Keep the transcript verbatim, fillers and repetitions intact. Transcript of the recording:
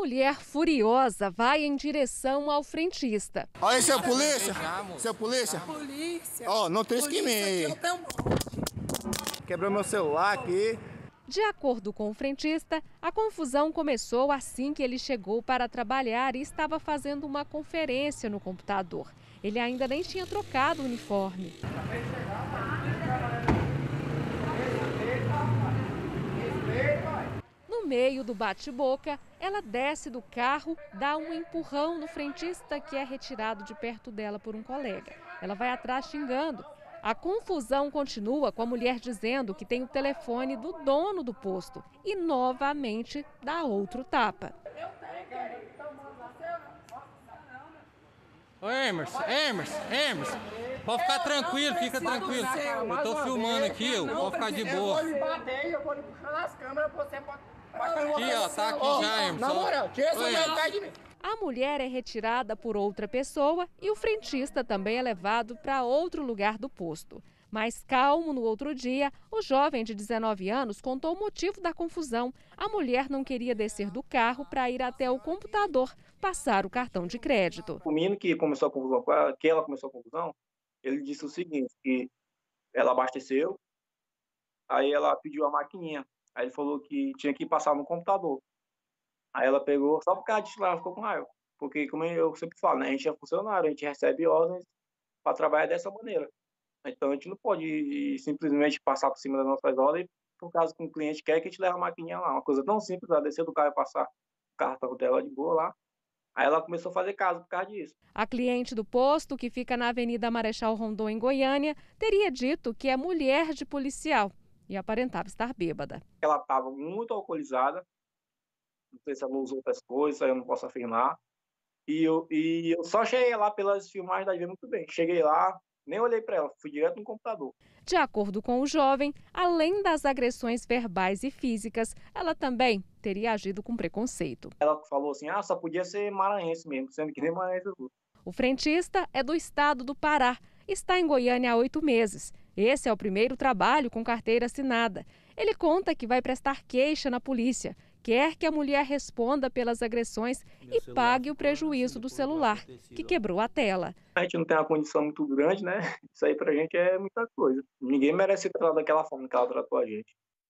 mulher furiosa vai em direção ao frentista. Olha, isso é a polícia? Isso é a polícia? Polícia. Ó, não tem esqueminha. Quebrou meu celular aqui. De acordo com o frentista, a confusão começou assim que ele chegou para trabalhar e estava fazendo uma conferência no computador. Ele ainda nem tinha trocado o uniforme. No meio do bate-boca, ela desce do carro, dá um empurrão no frentista que é retirado de perto dela por um colega. Ela vai atrás xingando. A confusão continua com a mulher dizendo que tem o telefone do dono do posto e novamente dá outro tapa. Eu tenho, então manda. Emerson, Emerson, Emerson, pode ficar tranquilo, fica tranquilo. Eu tô filmando aqui, eu vou ficar de boa. Eu vou lhe bater, eu vou lhe puxar nas câmeras, você pode... Aqui, ó, tá aqui já, Emerson. Na moral, tira essa vontade de mim. A mulher é retirada por outra pessoa e o frentista também é levado para outro lugar do posto. Mais calmo, no outro dia, o jovem de dezenove anos contou o motivo da confusão. A mulher não queria descer do carro para ir até o computador passar o cartão de crédito. O menino que começou a confusão com ela, que ela começou a confusão, ele disse o seguinte, que ela abasteceu, aí ela pediu a maquininha, aí ele falou que tinha que passar no computador. Aí ela pegou, só por causa disso ela ficou com raiva. Porque, como eu sempre falo, né, a gente é funcionário, a gente recebe ordens para trabalhar dessa maneira. Então, a gente não pode simplesmente passar por cima das nossas ordens por causa que um cliente quer que a gente leve a maquininha lá. Uma coisa tão simples, ela descer do carro e passar o cartão dela de boa lá. Aí ela começou a fazer caso por causa disso. A cliente do posto, que fica na Avenida Marechal Rondô, em Goiânia, teria dito que é mulher de policial e aparentava estar bêbada. Ela estava muito alcoolizada. Não sei se ela usou outras coisas, eu não posso afirmar. E eu, e eu só cheguei lá pelas filmagens da vida muito bem. Cheguei lá, nem olhei para ela, fui direto no computador. De acordo com o jovem, além das agressões verbais e físicas, ela também teria agido com preconceito. Ela falou assim, ah, só podia ser maranhense mesmo, sendo que nem maranhense. O frentista é do estado do Pará, está em Goiânia há oito meses. Esse é o primeiro trabalho com carteira assinada. Ele conta que vai prestar queixa na polícia. Quer que a mulher responda pelas agressões e pague o prejuízo do celular, que quebrou a tela. A gente não tem uma condição muito grande, né? Isso aí pra gente é muita coisa. Ninguém merece ser tratado daquela forma que ela tratou a gente.